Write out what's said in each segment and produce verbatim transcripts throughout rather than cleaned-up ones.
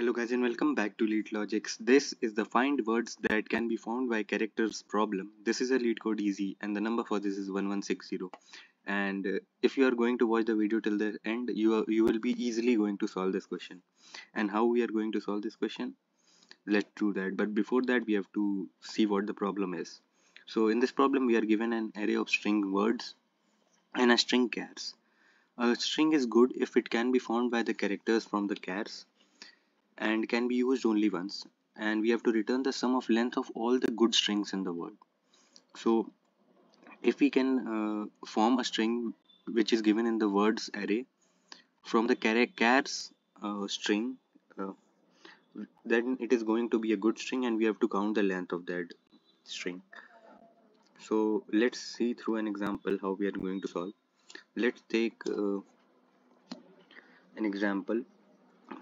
Hello guys and welcome back to Lead Logics. This is the find words that can be found by characters problem. This is a LeetCode easy and the number for this is one one six zero. And if you are going to watch the video till the end, you are, you will be easily going to solve this question. And how we are going to solve this question? Let's do that. But before that, we have to see what the problem is. So in this problem, we are given an array of string words and a string chars. A string is good if it can be found by the characters from the chars and can be used only once, and we have to return the sum of length of all the good strings in the word. So if we can uh, form a string which is given in the words array from the chars uh, string, uh, then it is going to be a good string and we have to count the length of that string. So let's see through an example how we are going to solve. Let's take uh, an example.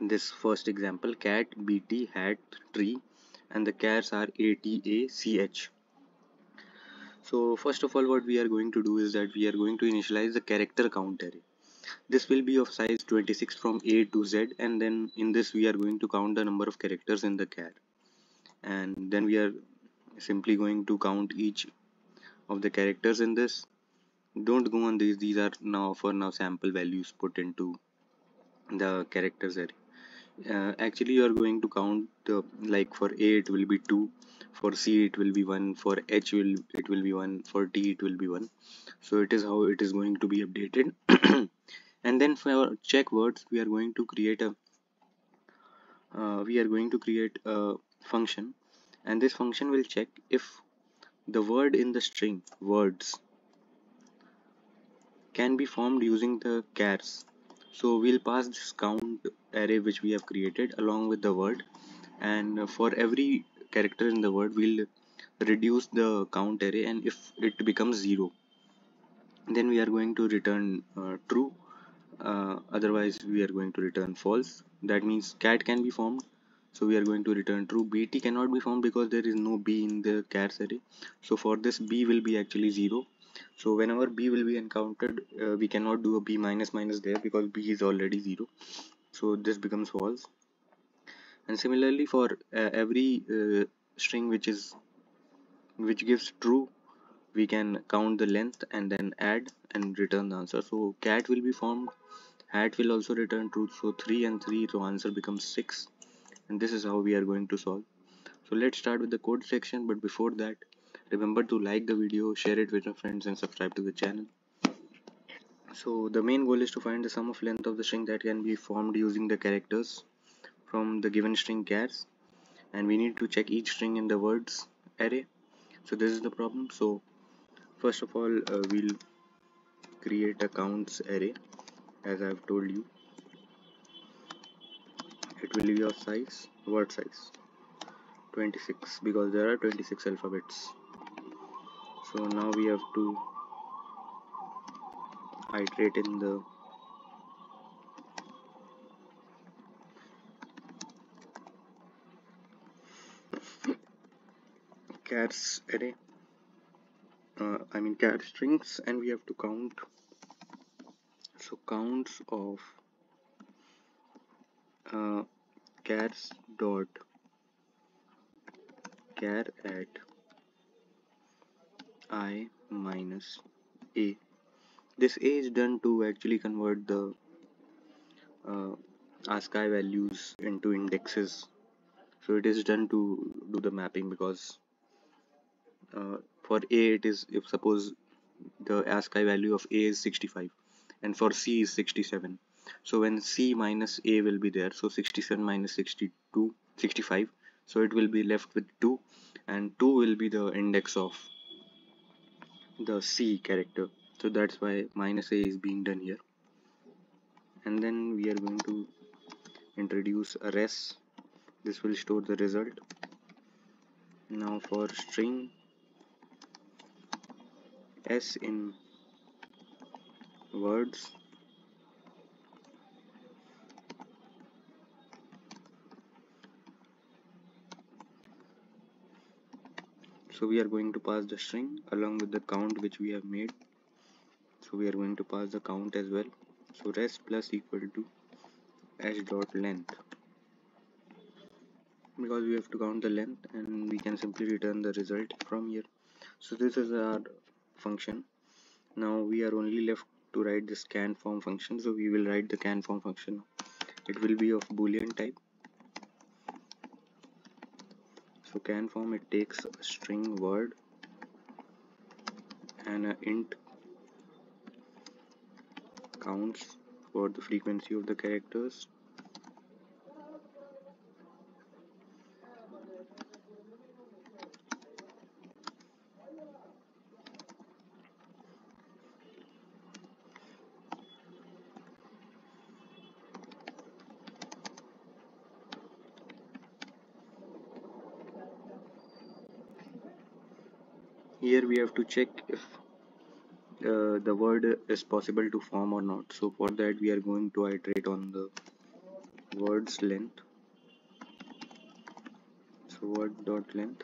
This first example, cat, bt, hat, tree, and the chars are a t a c h. So first of all, what we are going to do is that we are going to initialize the character count array. This will be of size twenty-six from A to Z, and then in this we are going to count the number of characters in the char, and then we are simply going to count each of the characters in this. Don't go on these, these are now for now sample values put into the characters array. Uh, actually you are going to count the, like for A it will be two, for C it will be one, for H will it will be one, for T it will be one. So it is how it is going to be updated. And then for check words we are going to create a uh, we are going to create a function, and this function will check if the word in the string words can be formed using the chars. So we'll pass this count array which we have created along with the word, and for every character in the word we'll reduce the count array, and if it becomes zero then we are going to return uh, true, uh, otherwise we are going to return false. That means cat can be formed, so we are going to return true. Bt cannot be formed because there is no b in the chars array, so for this b will be actually zero. So whenever b will be encountered, uh, we cannot do a b minus minus there because b is already zero, so this becomes false. And similarly for uh, every uh, string which is which gives true, we can count the length and then add and return the answer. So cat will be formed, hat will also return true, so three and three, so answer becomes six. And this is how we are going to solve. So let's start with the code section, but before that, remember to like the video, share it with your friends and subscribe to the channel. So the main goal is to find the sum of length of the string that can be formed using the characters from the given string chars, and we need to check each string in the words array. So this is the problem. So first of all, uh, we'll create a counts array as I've told you. It will be of size, word size twenty-six, because there are twenty-six alphabets. So now we have to iterate in the chars array, uh, I mean char strings, and we have to count. So counts of uh, chars dot char at I minus A. This A is done to actually convert the uh, ASCII values into indexes, so it is done to do the mapping, because uh, for A it is, if suppose the ASCII value of A is sixty-five and for C is sixty-seven, so when C minus A will be there, so sixty-seven minus sixty-two, sixty-five, so it will be left with two, and two will be the index of the C character. So that's why minus A is being done here. And then we are going to introduce a res. This will store the result. Now for string S in words, so we are going to pass the string along with the count which we have made, so we are going to pass the count as well. So res plus equal to s dot length. because we have to count the length, and we can simply return the result from here. So this is our function. Now we are only left to write this can form function, so we will write the can form function. It will be of boolean type. So can form, it takes a string word and an int counts for the frequency of the characters. Here we have to check if uh, the word is possible to form or not. So for that we are going to iterate on the word's length. So word dot length.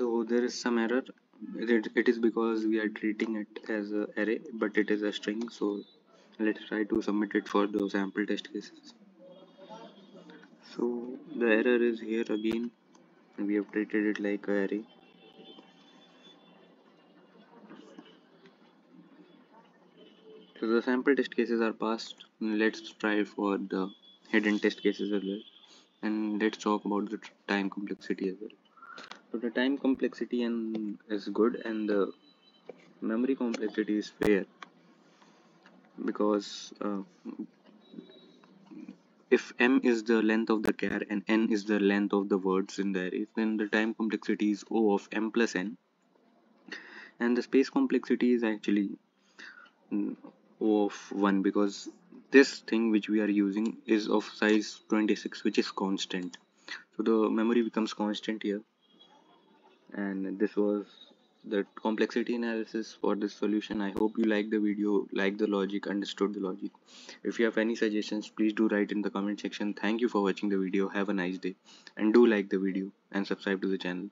So there is some error. It, it is because we are treating it as an array, but it is a string. So let's try to submit it for those sample test cases. So the error is here again. We have treated it like an array. So the sample test cases are passed. Let's try for the hidden test cases as well. And let's talk about the time complexity as well. So the time complexity and is good, and the memory complexity is fair, because uh, if m is the length of the char and n is the length of the words in the array, then the time complexity is O of m plus n, and the space complexity is actually O of one, because this thing which we are using is of size twenty-six, which is constant. So the memory becomes constant here. And this was the complexity analysis for this solution. I hope you liked the video, liked the logic, understood the logic. If you have any suggestions, please do write in the comment section. Thank you for watching the video. Have a nice day, and do like the video and subscribe to the channel.